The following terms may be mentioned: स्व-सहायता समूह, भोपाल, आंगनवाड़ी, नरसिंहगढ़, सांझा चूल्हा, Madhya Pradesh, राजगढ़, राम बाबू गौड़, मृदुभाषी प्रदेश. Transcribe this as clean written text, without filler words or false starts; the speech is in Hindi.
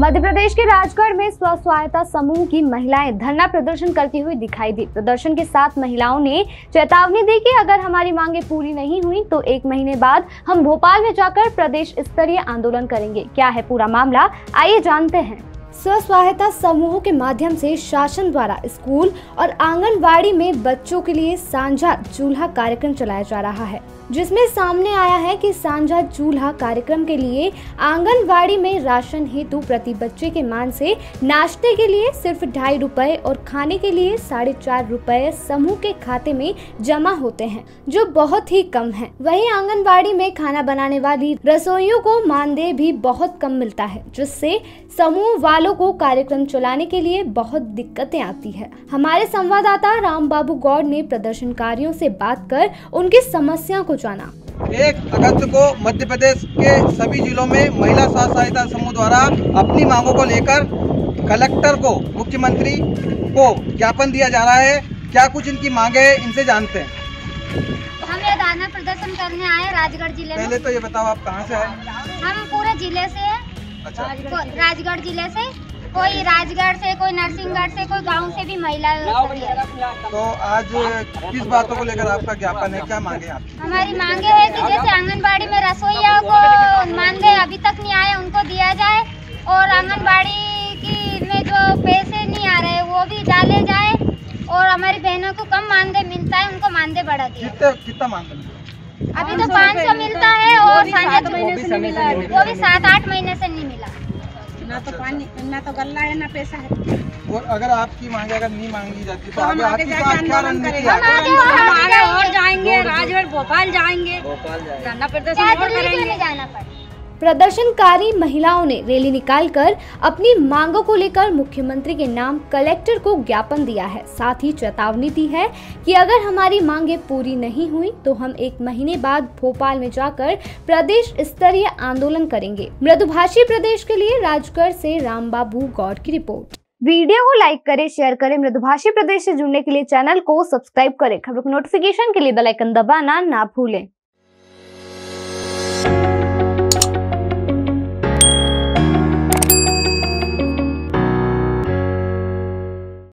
मध्य प्रदेश के राजगढ़ में स्व सहायता समूह की महिलाएं धरना प्रदर्शन करती हुई दिखाई दी। प्रदर्शन के साथ महिलाओं ने चेतावनी दी कि अगर हमारी मांगे पूरी नहीं हुई तो 1 महीने बाद हम भोपाल में जाकर प्रदेश स्तरीय आंदोलन करेंगे। क्या है पूरा मामला, आइए जानते हैं। स्व सहायता समूहों के माध्यम से शासन द्वारा स्कूल और आंगनबाड़ी में बच्चों के लिए सांझा चूल्हा कार्यक्रम चलाया जा रहा है, जिसमें सामने आया है कि सांझा चूल्हा कार्यक्रम के लिए आंगनबाड़ी में राशन हेतु प्रति बच्चे के मान से नाश्ते के लिए सिर्फ 2.5 रुपए और खाने के लिए 4.5 रुपए समूह के खाते में जमा होते हैं, जो बहुत ही कम है। वहीं आंगनबाड़ी में खाना बनाने वाली रसोइयों को मानदेय भी बहुत कम मिलता है, जिससे समूह वालों को कार्यक्रम चलाने के लिए बहुत दिक्कतें आती है। हमारे संवाददाता राम बाबू गौड़ ने प्रदर्शनकारियों से बात कर उनकी समस्या को जाना। 1 अगस्त को मध्य प्रदेश के सभी जिलों में महिला स्व सहायता समूह द्वारा अपनी मांगों को लेकर कलेक्टर को, मुख्यमंत्री को ज्ञापन दिया जा रहा है। क्या कुछ इनकी मांगे है, इनसे जानते हैं। हम ये धरना प्रदर्शन करने आए राजगढ़ जिले में। पहले तो ये बताओ आप कहाँ से आए? हम पूरे जिले से हैं। अच्छा। राजगढ़ जिले से, कोई राजगढ़ से, कोई नरसिंहगढ़ से, कोई गांव से भी महिलाएं। तो आज किस बातों को लेकर आपका ज्ञापन है, क्या मांगे आप? हमारी मांगे है कि जैसे आंगनबाड़ी में रसोइया को मानदेय अभी तक नहीं आए, उनको दिया जाए, और आंगनबाड़ी की में जो पैसे नहीं आ रहे वो भी डाले जाए, और हमारी बहनों को कम मानदेय मिलता है, उनको मानदेय बढ़ा दिया। कितना मानदेय अभी तो 500 मिलता है, और 7-8 महीने से मिला है, वो भी 7-8 महीने से नहीं मिला। ना तो पानी, ना तो गल्ला है, ना पैसा है। और अगर आपकी मांगे अगर नहीं मांगी जाती तो हम आगे जाएंगे, राजगढ़ भोपाल जाएंगे, धरना प्रदर्शन जाना पड़ेगा। प्रदर्शनकारी महिलाओं ने रैली निकालकर अपनी मांगों को लेकर मुख्यमंत्री के नाम कलेक्टर को ज्ञापन दिया है। साथ ही चेतावनी दी है कि अगर हमारी मांगे पूरी नहीं हुई तो हम 1 महीने बाद भोपाल में जाकर प्रदेश स्तरीय आंदोलन करेंगे। मृदुभाषी प्रदेश के लिए राजगढ़ से राम बाबू गौड़ की रिपोर्ट। वीडियो को लाइक करें, शेयर करें। मृदुभाषी प्रदेश से जुड़ने के लिए चैनल को सब्सक्राइब करें। खबरों के नोटिफिकेशन के लिए बेल आइकन दबाना ना भूलें।